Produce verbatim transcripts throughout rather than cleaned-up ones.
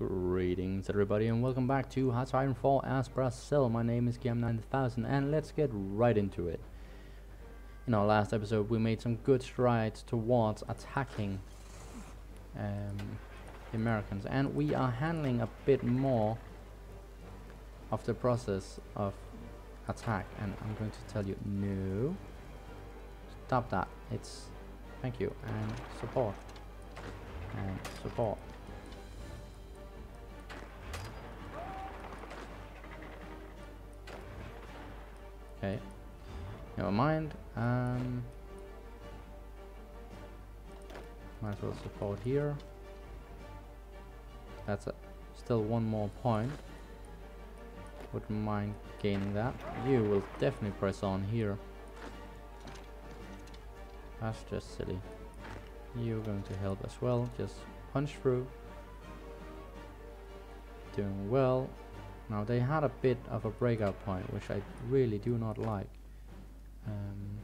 Greetings everybody and welcome back to Hearts of Iron four as Brazil. My name is G M nine thousand and let's get right into it. In our last episode we made some good strides towards attacking um, the Americans, and we are handling a bit more of the process of attack, and I'm going to tell you no. Stop that. It's thank you and support and support. Okay, never mind. Um, might as well support here. That's a, still one more point. Wouldn't mind gaining that. You will definitely press on here. That's just silly. You're going to help as well. Just punch through. Doing well. Now they had a bit of a breakout point, which I really do not like. Um,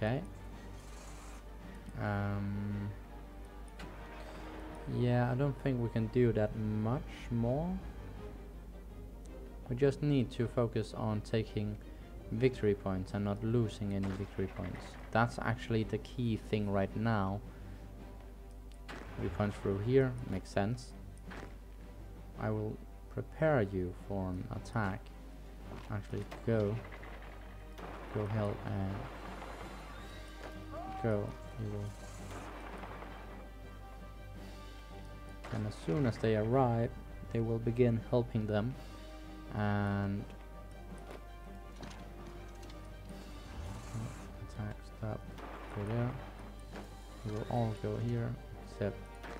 okay. Um, yeah, I don't think we can do that much more. We just need to focus on taking victory points and not losing any victory points. That's actually the key thing right now. We punch through here, makes sense. I will prepare you for an attack. Actually, go. Go help and... go. You will. And as soon as they arrive, they will begin helping them, and attack stop over there. You will all go here except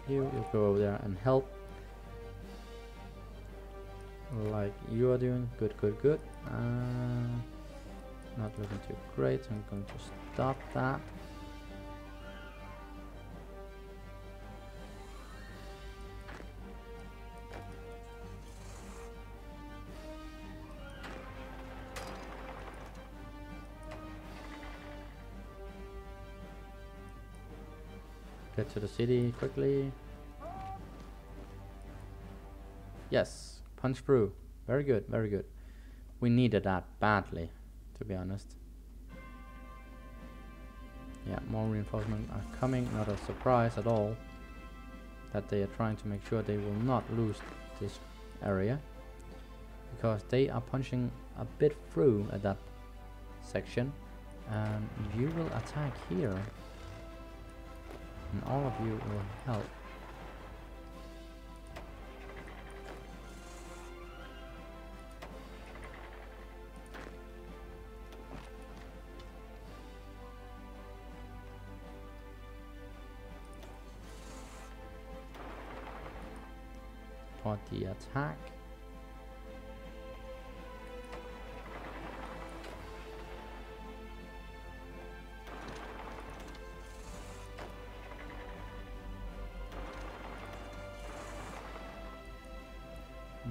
you. You'll go over there and help like you are doing. Good, good, good. Uh, not looking too great. I'm going to stop that. Get to the city quickly. Yes, punch through. Very good, very good. We needed that badly, to be honest. Yeah, more reinforcements are coming. Not a surprise at all that they are trying to make sure they will not lose this area, because they are punching a bit through at that section. And you will attack here. And all of you will help. Support the attack.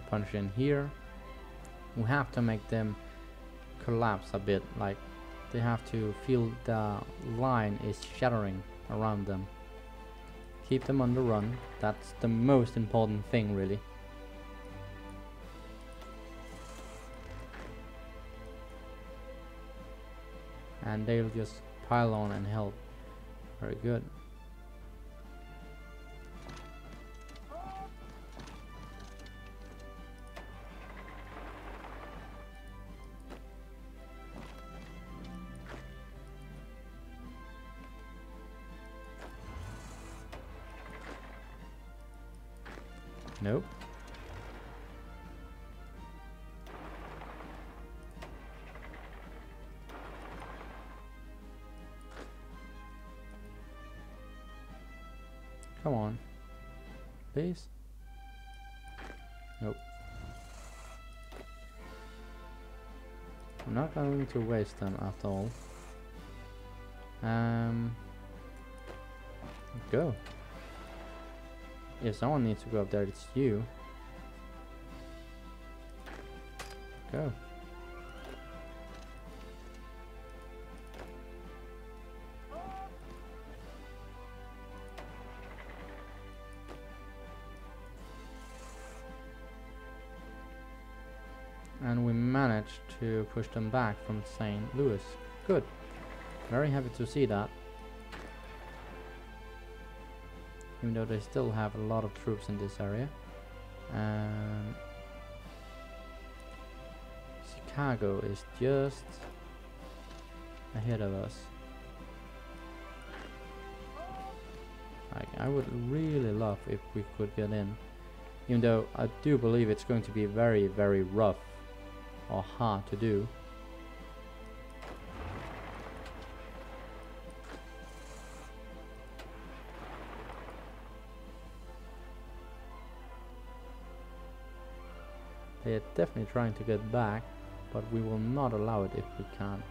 Punch in here. We have to make them collapse a bit, like they have to feel the line is shattering around them. Keep them on the run. That's the most important thing, really. And they'll just pile on and help. Very good. Nope. Come on. Please. Nope. I'm not going to waste them after all. Um, go. If someone needs to go up there, it's you. Go. And we managed to push them back from Saint Louis. Good. Very happy to see that. Even though they still have a lot of troops in this area. Um, Chicago is just ahead of us. Like, I would really love if we could get in. Even though I do believe it's going to be very, very rough. Or hard to do. They are definitely trying to get back, but we will not allow it if we can.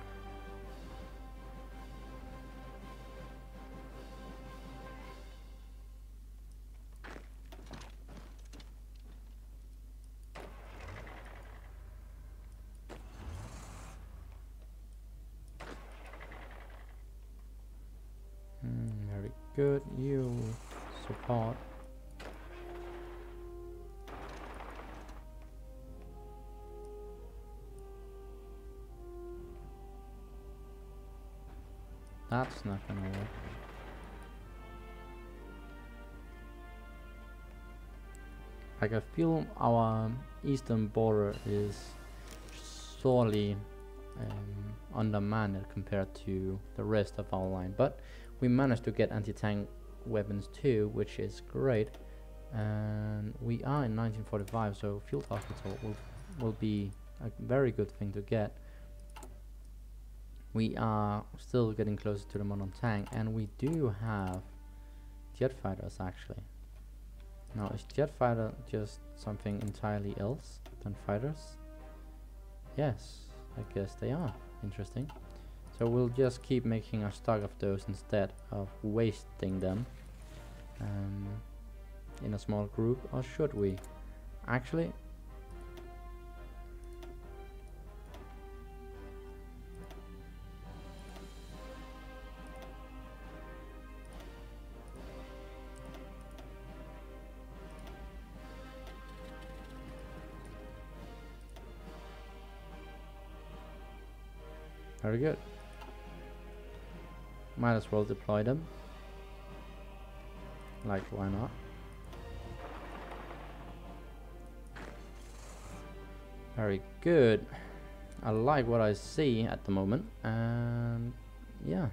Good, you support. That's not gonna work. Like, I feel our eastern border is sorely um, undermanned compared to the rest of our line, but we managed to get anti-tank weapons too, which is great. And we are in nineteen forty-five, so field hospital will, will be a very good thing to get. We are still getting closer to the modern tank, and we do have jet fighters actually. Now, is jet fighter just something entirely else than fighters? Yes, I guess they are. Interesting. So we'll just keep making a stock of those instead of wasting them um, in a small group, or should we? Actually, very good. Might as well deploy them. Like, why not? Very good. I like what I see at the moment, and yeah.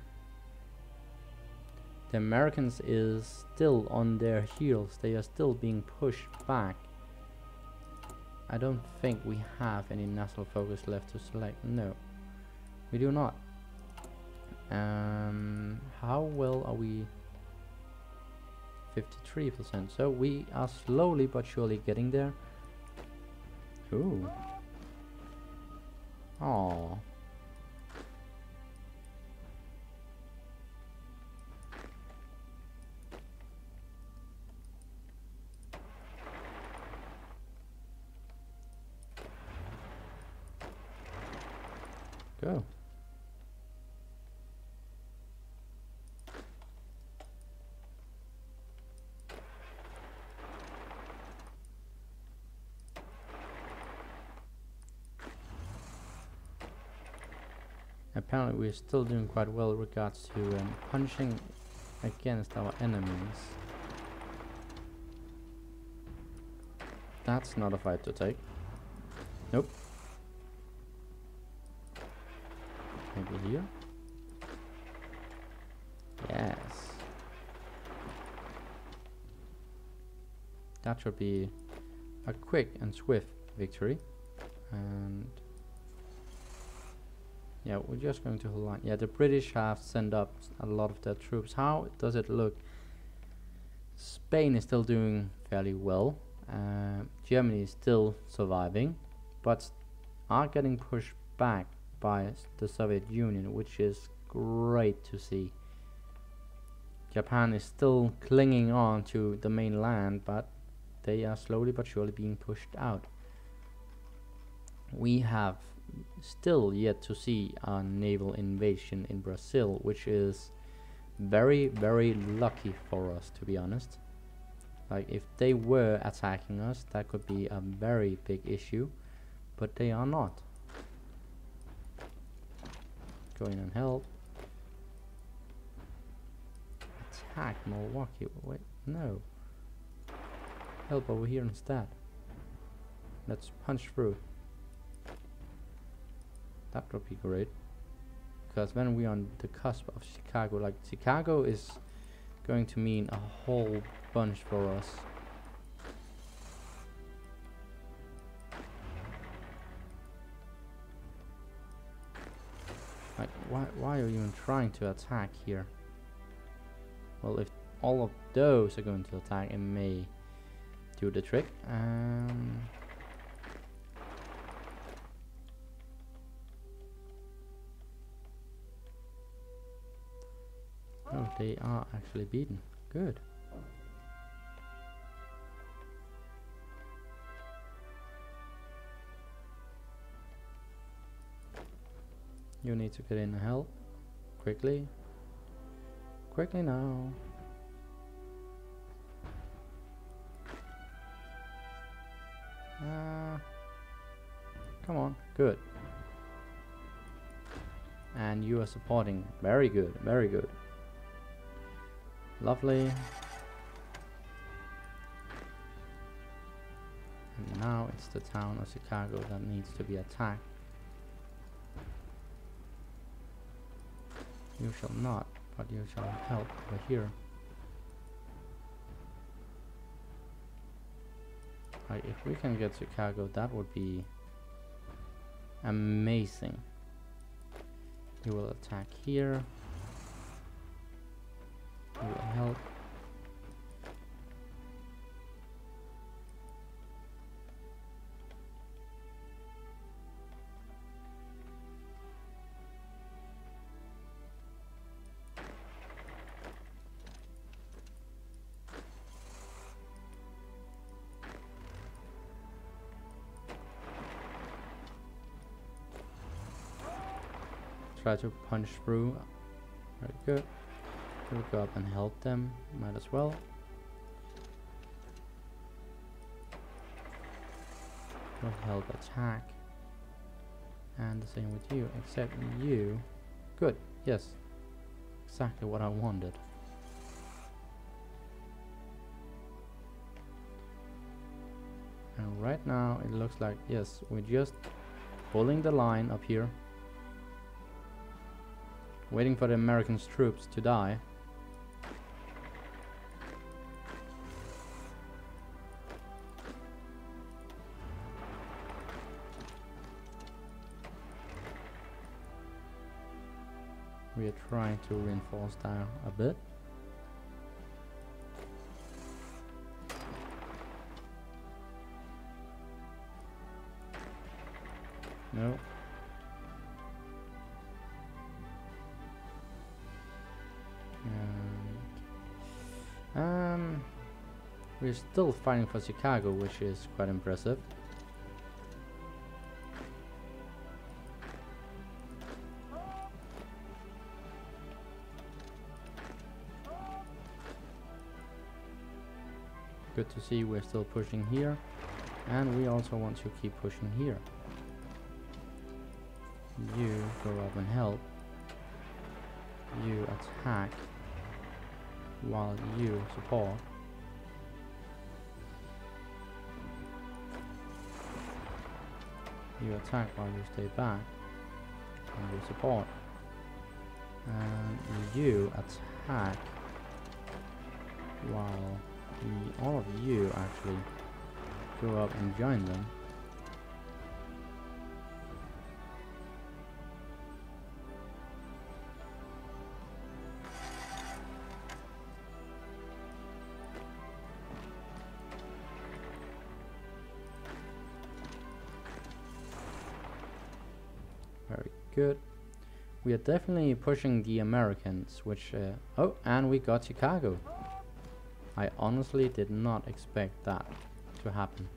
The Americans is still on their heels. They are still being pushed back. I don't think we have any national focus left to select. No, we do not. Um, how well are we? fifty-three percent, so we are slowly but surely getting there. Ooh. Aww. Go. Apparently we're still doing quite well in regards to um, punching against our enemies. That's not a fight to take. Nope. Maybe here? Yes. That should be a quick and swift victory. And yeah, we're just going to hold on. Yeah, the British have sent up a lot of their troops. How does it look? Spain is still doing fairly well. Uh, Germany is still surviving, but are getting pushed back by the Soviet Union, which is great to see. Japan is still clinging on to the mainland, but they are slowly but surely being pushed out. We have still yet to see a naval invasion in Brazil, which is very, very lucky for us, to be honest. Like, if they were attacking us, that could be a very big issue, but they are not. Go in and help. Attack Milwaukee. Wait, no. Help over here instead. Let's punch through. That would be great, because then we're on the cusp of Chicago. Like, Chicago is going to mean a whole bunch for us. Like, why, why are you even trying to attack here? Well, if all of those are going to attack, it may do the trick. Um, oh, they are actually beaten. Good. You need to get in and help quickly. Quickly now. Uh, come on, good. And you are supporting. Very good, very good. Lovely. And now it's the town of Chicago that needs to be attacked. You shall not, but you shall help over here. Like, if we can get Chicago, that would be amazing. You will attack here. You will help. Try to punch through. Very good. We'll go up and help them. Might as well. We'll help attack. And the same with you, except you. Good. Yes. Exactly what I wanted. And right now it looks like, yes, we're just pulling the line up here. Waiting for the American troops to die. We are trying to reinforce that a bit. No. Um, we're still fighting for Chicago, which is quite impressive. Good to see we're still pushing here, and we also want to keep pushing here. You go up and help. You attack. While you support. You attack while you stay back. And you support. And you attack while the, all of you actually go up and join them. Good. We are definitely pushing the Americans, which... Uh, oh, and we got Chicago. I honestly did not expect that to happen.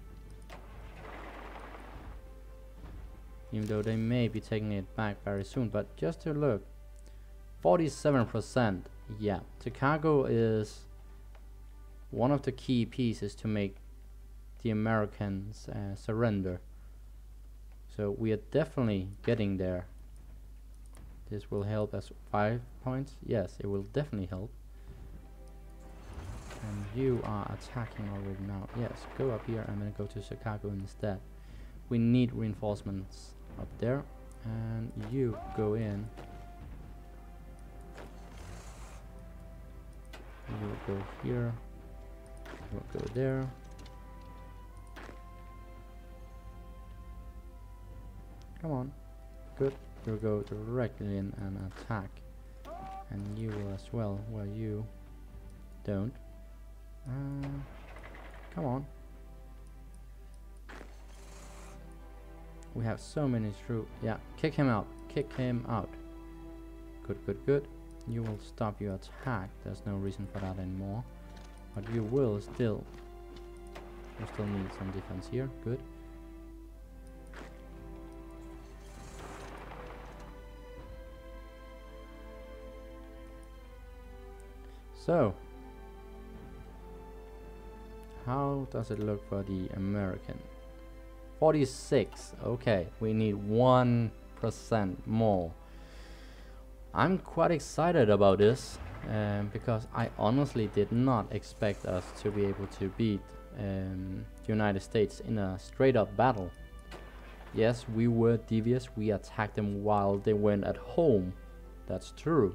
Even though they may be taking it back very soon, but just to look. forty-seven percent. Yeah, Chicago is one of the key pieces to make the Americans uh, surrender. So we are definitely getting there. This will help us. Five points. Yes, it will definitely help. And you are attacking already now. Yes, go up here. I'm gonna go to Chicago instead. We need reinforcements up there. And you go in. You'll go here. You'll go there. Come on. Good. You'll go directly in and attack. And you will as well. Well, you don't. Uh, come on. We have so many troops. Yeah, kick him out. Kick him out. Good, good, good. You will stop your attack. There's no reason for that anymore. But you will still... You still need some defense here. Good. So, how does it look for the American? forty-six, okay, we need one percent more. I'm quite excited about this, um, because I honestly did not expect us to be able to beat um, the United States in a straight up battle. Yes, we were devious, we attacked them while they went at home, that's true.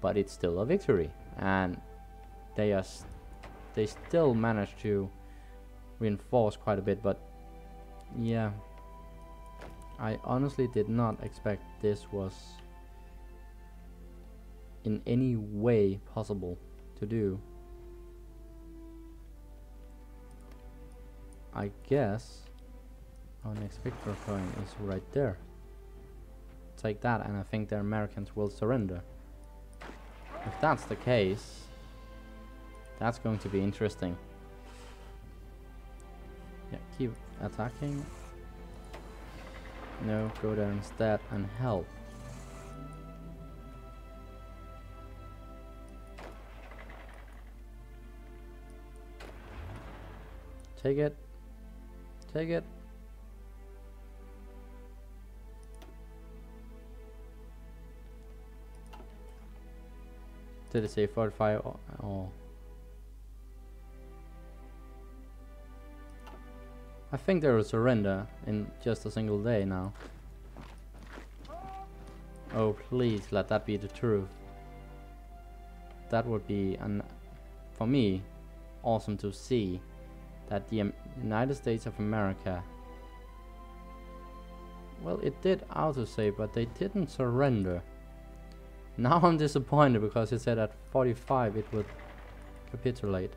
But it's still a victory, and they are st they still managed to reinforce quite a bit. But yeah, I honestly did not expect this was in any way possible to do. I guess our next victory point is right there. Take that, and I think the Americans will surrender. If that's the case, that's going to be interesting. Yeah, keep attacking. No, go there instead and help. Take it. Take it. Did it say forty-five or, or? I think they will surrender in just a single day now. Oh, please let that be the truth. That would be, an, for me, awesome to see that the um, United States of America. Well, it did autosave, but they didn't surrender. Now I'm disappointed because it said at forty-five it would capitulate.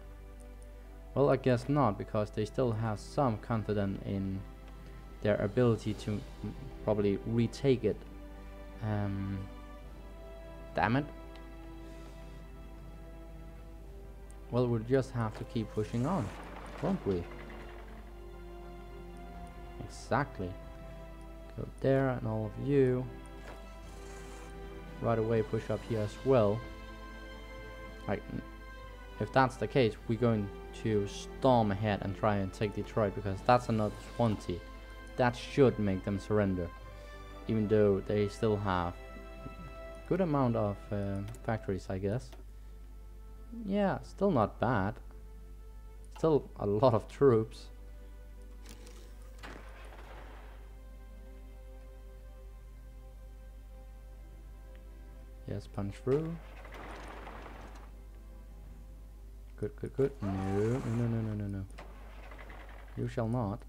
Well, I guess not, because they still have some confidence in their ability to probably retake it. Um, damn it. Well, we'll just have to keep pushing on, won't we? Exactly. Go there, and all of you. Right away, push up here as well. Like, if that's the case, we're going to storm ahead and try and take Detroit, because that's another twenty. That should make them surrender, even though they still have good amount of uh, factories, I guess. Yeah, still not bad. Still a lot of troops. Yes, punch through. Good, good, good. No, no, no, no, no, no. You shall not.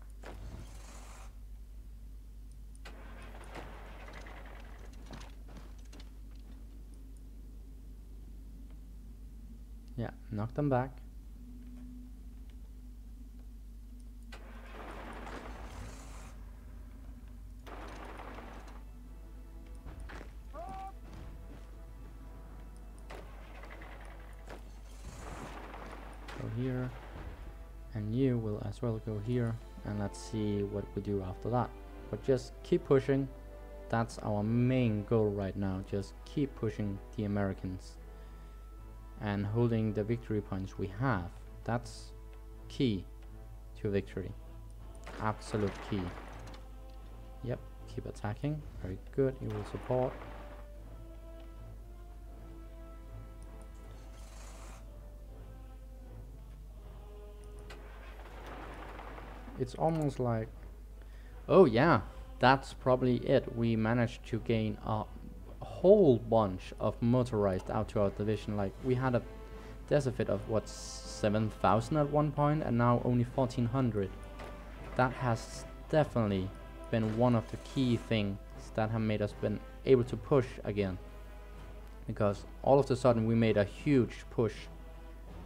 Yeah, knock them back. here, and you will as well go here, and let's see what we do after that. But just keep pushing. That's our main goal right now. Just keep pushing the Americans and holding the victory points we have. That's key to victory. Absolute key. Yep, keep attacking. Very good. You will support. It's almost like, oh yeah, that's probably it. We managed to gain a whole bunch of motorized out to our division. Like, we had a deficit of what, seven thousand at one point, and now only fourteen hundred. That has definitely been one of the key things that have made us been able to push again, because all of a sudden we made a huge push,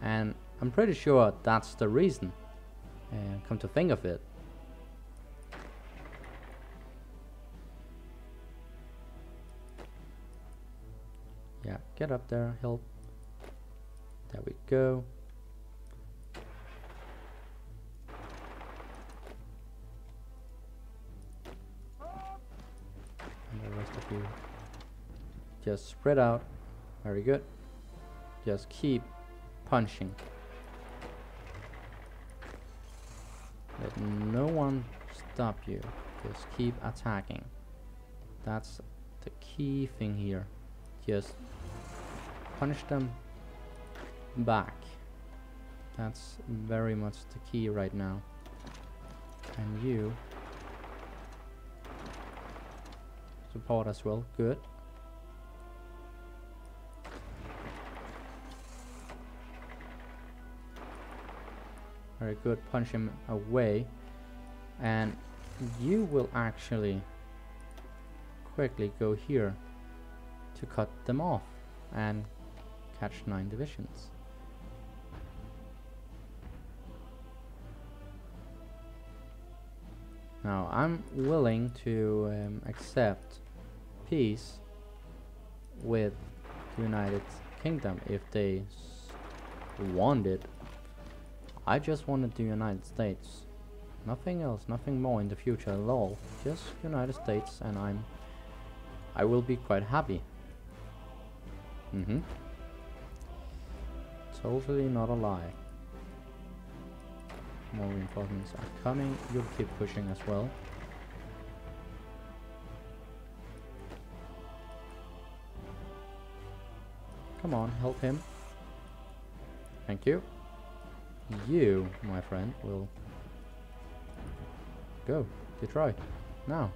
and I'm pretty sure that's the reason. Uh, come to think of it. Yeah, get up there, help. There we go. And the rest of you, just spread out. Very good. Just keep punching. Let no one stop you. Just keep attacking. That's the key thing here. Just punch them back. That's very much the key right now. And you support as well. Good. Very good, punch him away, and you will actually quickly go here to cut them off and catch nine divisions. Now I'm willing to um, accept peace with the United Kingdom if they want it. I just wanted the United States. Nothing else, nothing more in the future at all. Just United States, and I'm I will be quite happy. Mm-hmm. Totally not a lie. More reinforcements are coming. You'll keep pushing as well. Come on, help him. Thank you. You, my friend, will go Detroit now.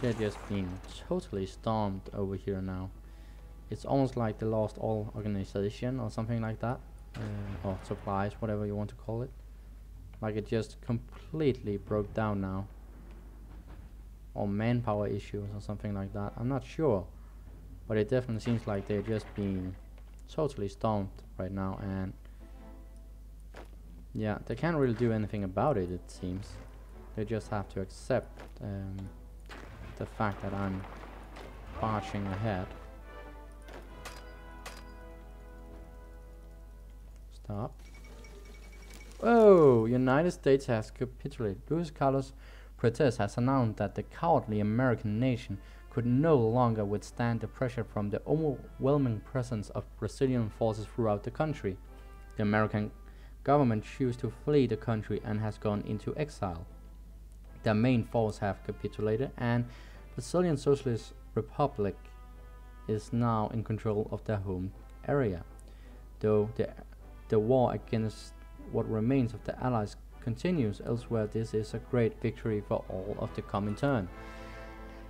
They're just being totally stomped over here now. It's almost like they lost all organization or something like that. Uh, or supplies, whatever you want to call it. Like, it just completely broke down now, or manpower issues or something like that, I'm not sure, but it definitely seems like they're just being totally stomped right now. And yeah, they can't really do anything about it, it seems. They just have to accept um, the fact that I'm marching ahead. Stop. Oh, United States has capitulated. Luiz Carlos Prestes has announced that the cowardly American nation could no longer withstand the pressure from the overwhelming presence of Brazilian forces throughout the country. The American government chose to flee the country and has gone into exile. Their main force have capitulated, and Brazilian Socialist Republic is now in control of their home area, though the The war against what remains of the Allies continues elsewhere. This is a great victory for all of the Comintern.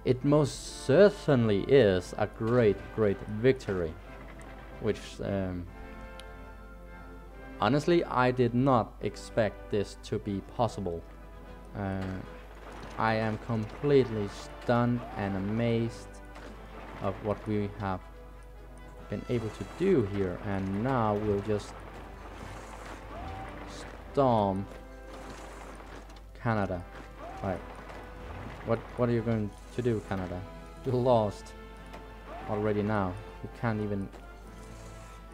It most certainly is a great, great victory. Which, um, honestly, I did not expect this to be possible. Uh, I am completely stunned and amazed of what we have been able to do here. And now we'll just storm Canada. Right. What what are you going to do, Canada? You lost already now. You can't even...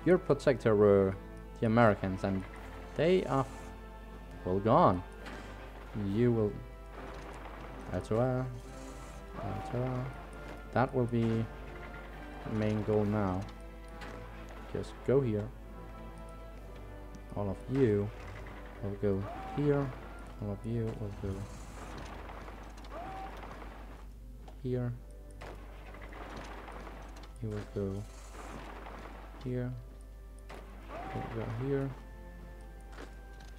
Your protector were the Americans and they are well gone. You will... Ottawa. Ottawa. That will be the main goal now. Just go here. All of you will go here. All of you will go here. You will go here. You will go here.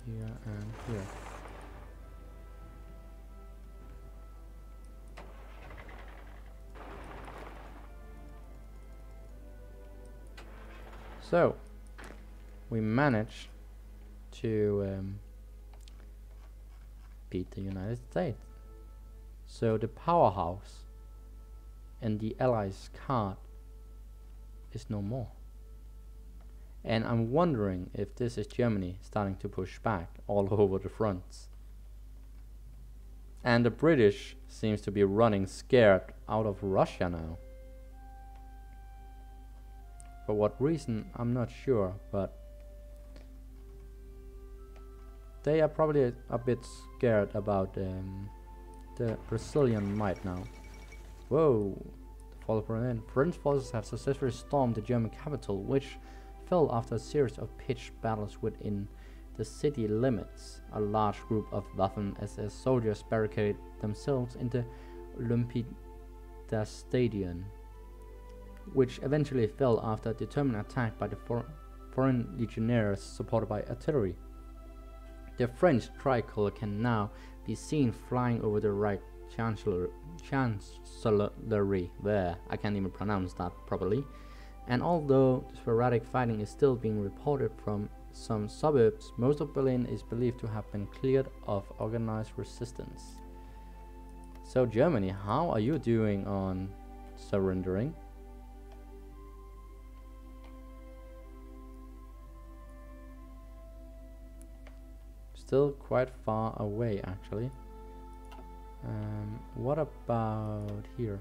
Here and here. So we managed to um, beat the United States. So the powerhouse and the allies card is no more. And I'm wondering if this is Germany starting to push back all over the fronts. And the British seems to be running scared out of Russia now. For what reason, I'm not sure, but they are probably a, a bit scared about um, the Brazilian might now. Whoa! The French forces have successfully stormed the German capital, which fell after a series of pitched battles within the city limits. A large group of Waffen S S soldiers barricaded themselves in the Olympia Stadium, which eventually fell after a determined attack by the for foreign legionnaires supported by artillery. The French tricolor can now be seen flying over the Reich Chancellery, Chancellery there, I can't even pronounce that properly, and although sporadic fighting is still being reported from some suburbs, most of Berlin is believed to have been cleared of organized resistance. So Germany, how are you doing on surrendering? Still quite far away, actually. Um, what about here?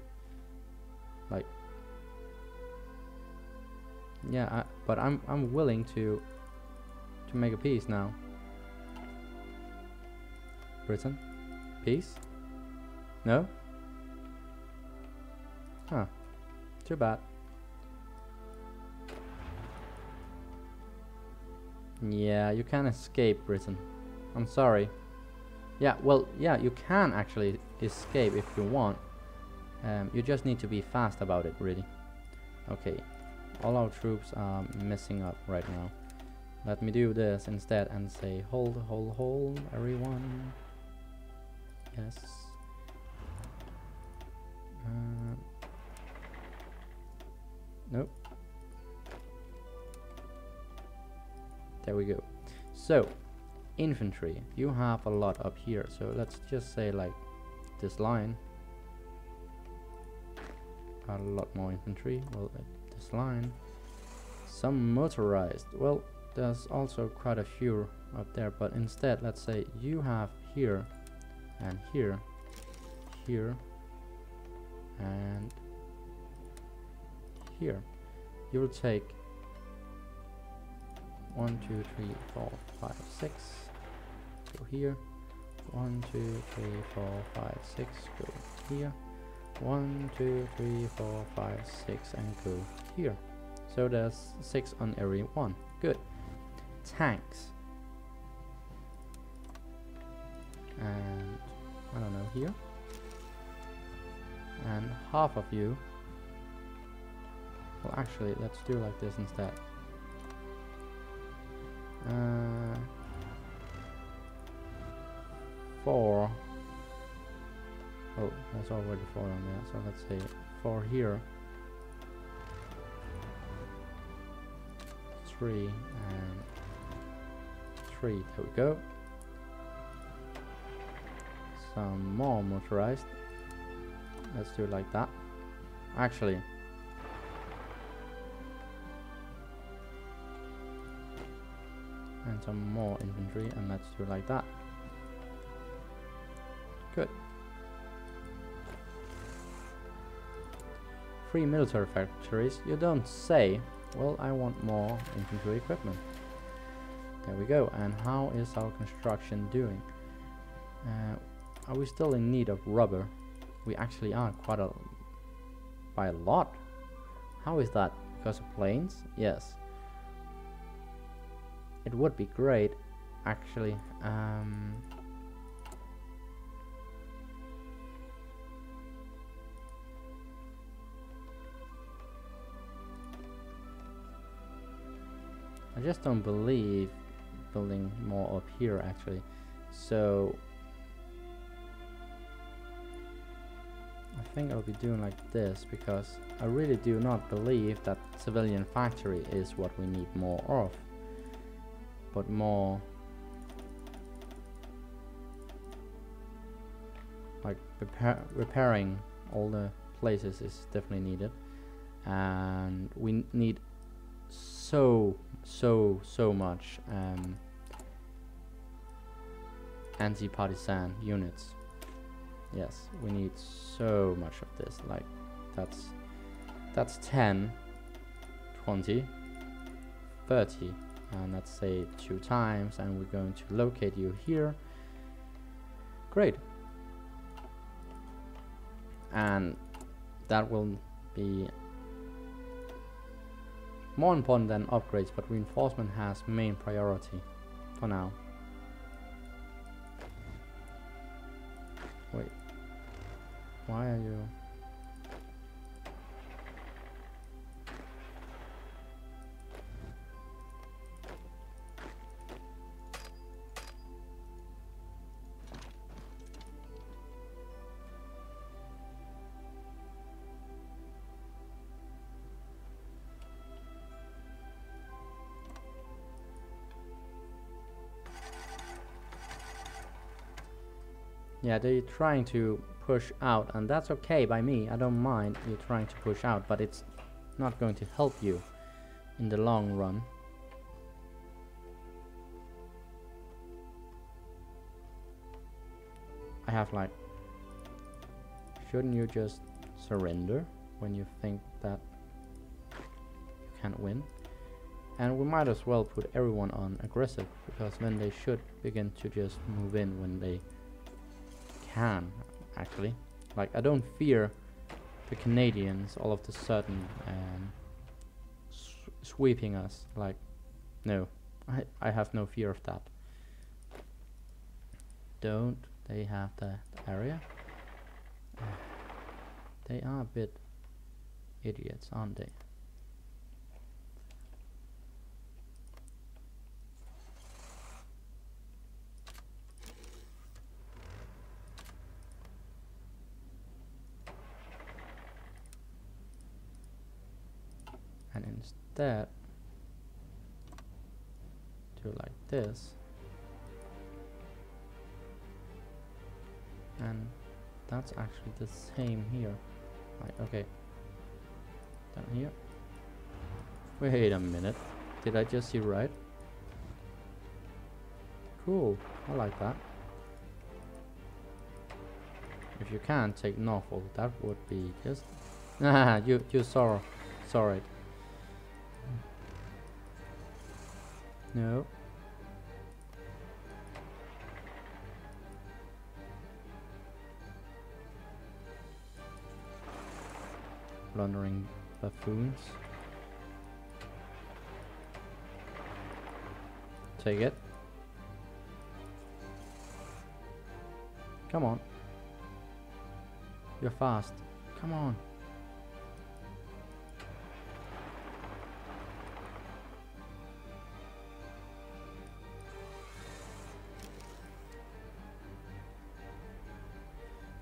Like, yeah, I, but I'm I'm willing to to make a peace now. Britain, peace? No? Huh? Too bad. Yeah, you can't escape Britain. I'm sorry. Yeah, well, yeah, you can actually escape if you want. Um, you just need to be fast about it, really. Okay, all our troops are messing up right now. Let me do this instead and say, hold, hold, hold, everyone. Yes. Uh, nope. There we go. So. Infantry, you have a lot up here, so let's just say like this line, a lot more infantry. Well, this line, some motorized. Well, there's also quite a few up there, but instead let's say you have here and here, here and here. You'll take one, two, three, four, five, six. Go here. one, two, three, four, five, six. Go here. one, two, three, four, five, six. And go here. So there's six on every one. Good. Tanks. And I don't know, here. And half of you. Well, actually, let's do like this instead. Uh, four. Oh, that's already four on there. So let's say four here, three and three. There we go. Some more motorized. Let's do it like that. Actually, and some more infantry, and let's do it like that. Good. Three military factories, you don't say. Well, I want more infantry equipment. There we go. And how is our construction doing? Uh, are we still in need of rubber? We actually are quite a... by a lot. How is that? Because of planes? Yes. It would be great, actually. Um, I just don't believe building more up here, actually. So I think I'll be doing like this, because I really do not believe that civilian factory is what we need more of, but more like repair repairing all the places is definitely needed, and we need so so so much um, anti-partisan units. Yes, we need so much of this. Like that's that's ten, twenty, thirty, and let's say two times, and we're going to locate you here. Great. And that will be more important than upgrades, but reinforcement has main priority for now. Wait, why are you... Yeah, they're trying to push out, and that's okay by me. I don't mind you trying to push out, but it's not going to help you in the long run. I have like, shouldn't you just surrender when you think that you can't win? And we might as well put everyone on aggressive, because then they should begin to just move in when they can, actually. Like, I don't fear the Canadians all of a sudden um, sw sweeping us. Like, no, I, I have no fear of that. Don't they have that area? Uh, they are a bit idiots, aren't they? That do like this, and that's actually the same here. Right, okay, down here. Wait a minute, did I just see right? Cool, I like that. If you can take Norfolk, that would be just ah, you you saw saw it. No. Blundering buffoons. Take it. Come on. You're fast. Come on.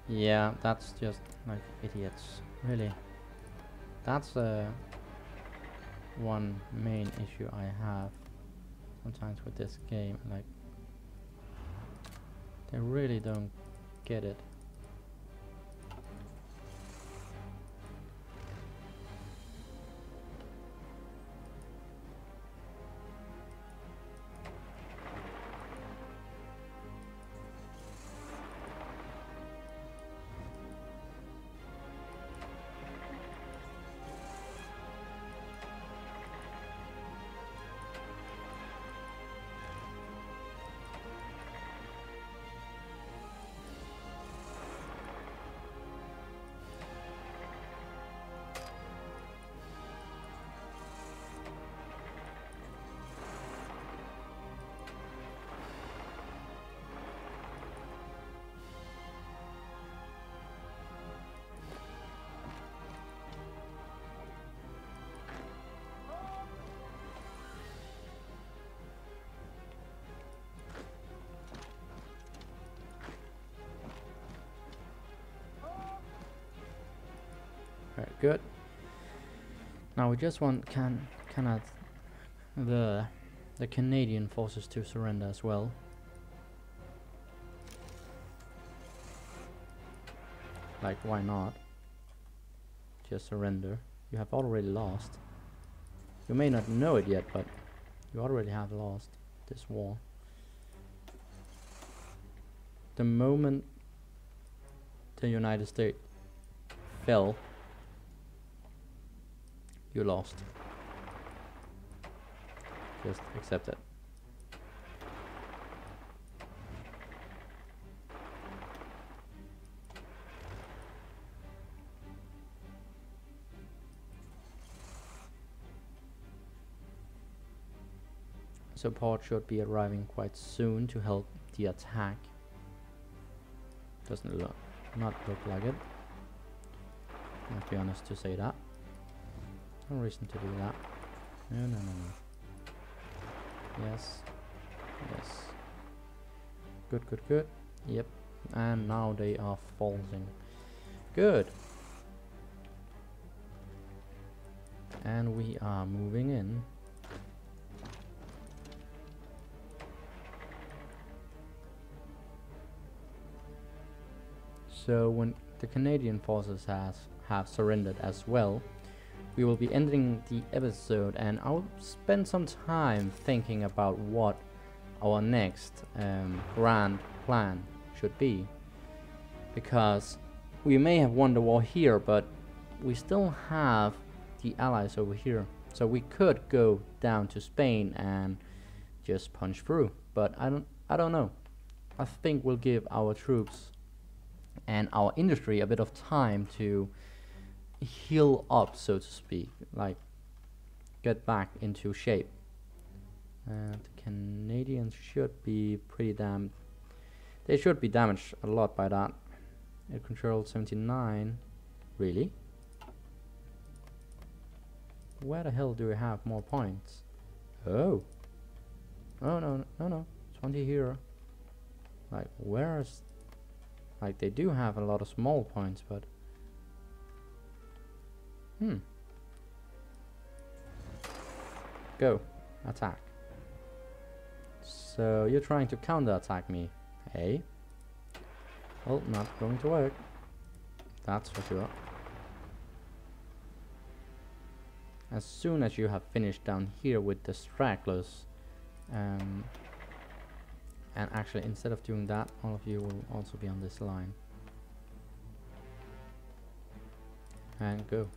Yeah, that's just like idiots, really. That's uh, one main issue I have sometimes with this game. Like, they really don't get it. Alright, good. Now we just want can cannot the the Canadian forces to surrender as well. Like, why not? Just surrender. You have already lost. You may not know it yet, but you already have lost this war. The moment the United States fell, you lost. Just accept it. Support should be arriving quite soon to help the attack. Doesn't look, not look like it. Not be honest to say that. No reason to do that. No, no, no, no. Yes, yes. Good, good, good. Yep. And now they are falling. Good. And we are moving in. So when the Canadian forces has have surrendered as well, we will be ending the episode, and I'll spend some time thinking about what our next um, grand plan should be, because we may have won the war here, but we still have the allies over here, so we could go down to Spain and just punch through. But I don't, I don't know. I think we'll give our troops and our industry a bit of time to heal up, so to speak, like get back into shape. And uh, the Canadians should be pretty damn, they should be damaged a lot by that. It controlled seventy-nine, really? Where the hell do we have more points? Oh, oh no, no, no, twenty here. Like, where is? Like, they do have a lot of small points, but... Hmm. Go. Attack. So, you're trying to counter-attack me, eh? Well, not going to work. That's for sure. As soon as you have finished down here with the stragglers, um... and actually, instead of doing that, all of you will also be on this line. And go.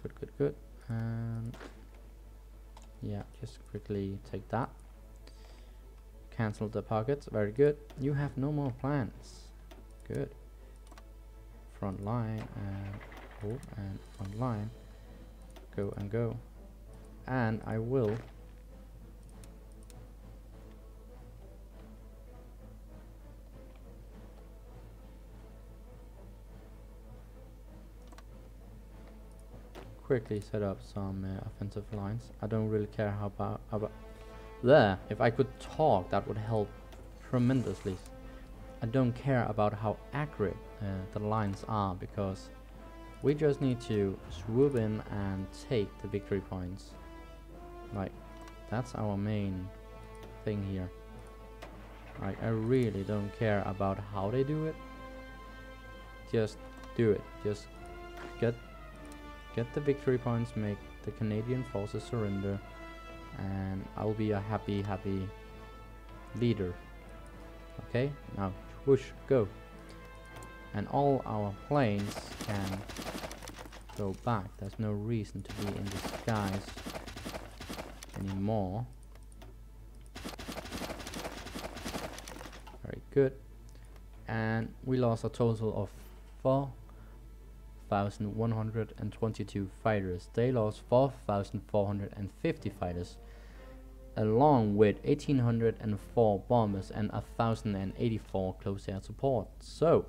Good, good, good. And yeah, just quickly take that. Cancel the pockets. Very good. You have no more plans. Good. Front line and... Oh, and online, go and go, and I will quickly set up some uh, offensive lines. I don't really care how about about there. If I could talk, that would help tremendously. I don't care about how accurate uh, the lines are, because we just need to swoop in and take the victory points. Like, that's our main thing here. Like, I really don't care about how they do it. Just do it. Just get get the victory points, make the Canadian forces surrender, and I'll be a happy, happy leader. Okay? Now, whoosh, go. And all our planes can go back. There's no reason to be in disguise anymore. Very good. And we lost a total of four thousand one hundred twenty-two fighters. They lost four thousand four hundred fifty fighters, along with one thousand eight hundred four bombers and one thousand eighty-four close air support. So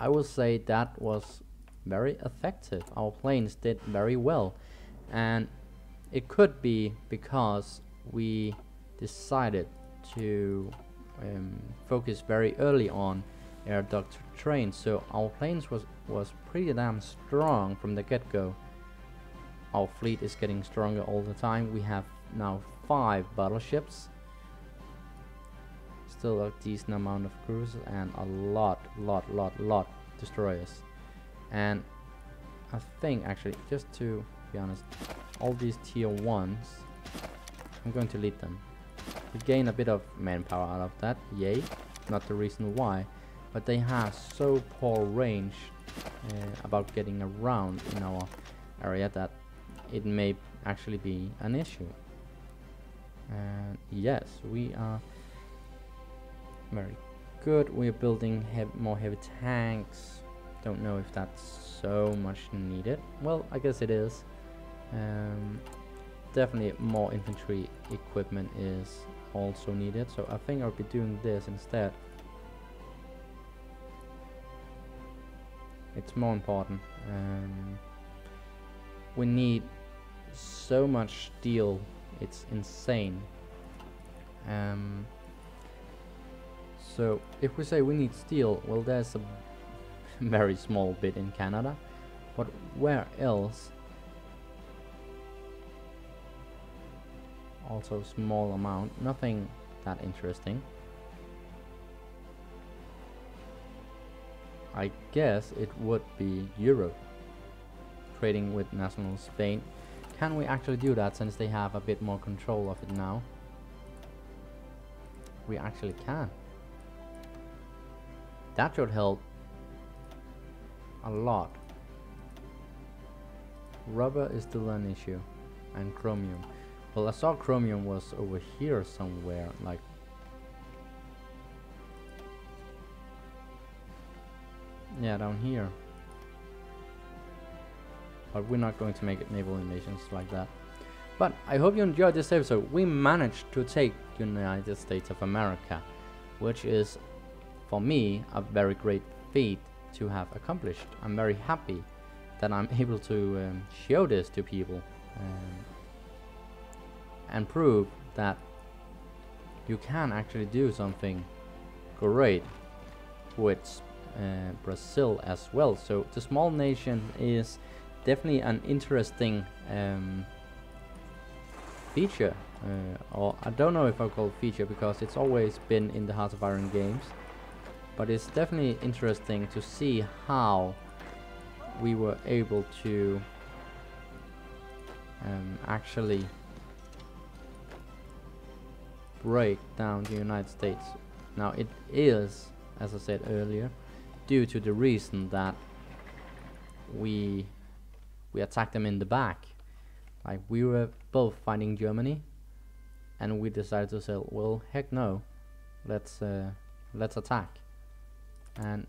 I will say that was very effective. Our planes did very well, and it could be because we decided to um, focus very early on air duct terrain, so our planes was was pretty damn strong from the get-go. Our fleet is getting stronger all the time. We have now five battleships, still a decent amount of cruisers, and a lot lot lot lot destroyers. And I think, actually, just to be honest, all these tier ones, I'm going to lead them. We gain a bit of manpower out of that, yay, not the reason why, but they have so poor range uh, about getting around in our area that it may actually be an issue. And yes, we are very good. We're building heavy, more heavy tanks. Don't know if that's so much needed. Well, I guess it is. Um, definitely more infantry equipment is also needed, so I think I'll be doing this instead. It's more important. Um, we need so much steel, it's insane. Um, so if we say we need steel, well, there's a very small bit in Canada, but where else? Also small amount, nothing that interesting. I guess it would be Europe, trading with national Spain. Can we actually do that since they have a bit more control of it now? We actually can. That should help a lot. Rubber is still an issue, and chromium. Well, I saw chromium was over here somewhere, like. Yeah, down here. But we're not going to make it naval invasions like that. But I hope you enjoyed this episode. We managed to take United States of America, which is, for me, a very great feat to have accomplished. I'm very happy that I'm able to um, show this to people. Um, and prove that you can actually do something great with uh, Brazil as well. So the small nation is definitely an interesting um, feature, uh, or I don't know if I call it feature because it's always been in the Hearts of Iron games, but it's definitely interesting to see how we were able to um, actually break down the United States. Now it is, as I said earlier, due to the reason that we we attacked them in the back. Like, we were both fighting Germany, and we decided to say, well, heck no, let's uh, let's attack. And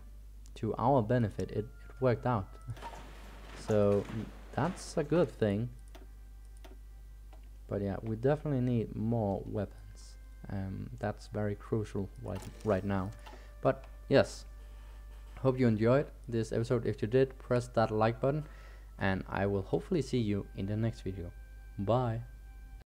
to our benefit, it, it worked out. So that's a good thing. But yeah, we definitely need more weapons. Um, that's very crucial right, right now. But yes, hope you enjoyed this episode. If you did, press that like button, and I will hopefully see you in the next video. Bye.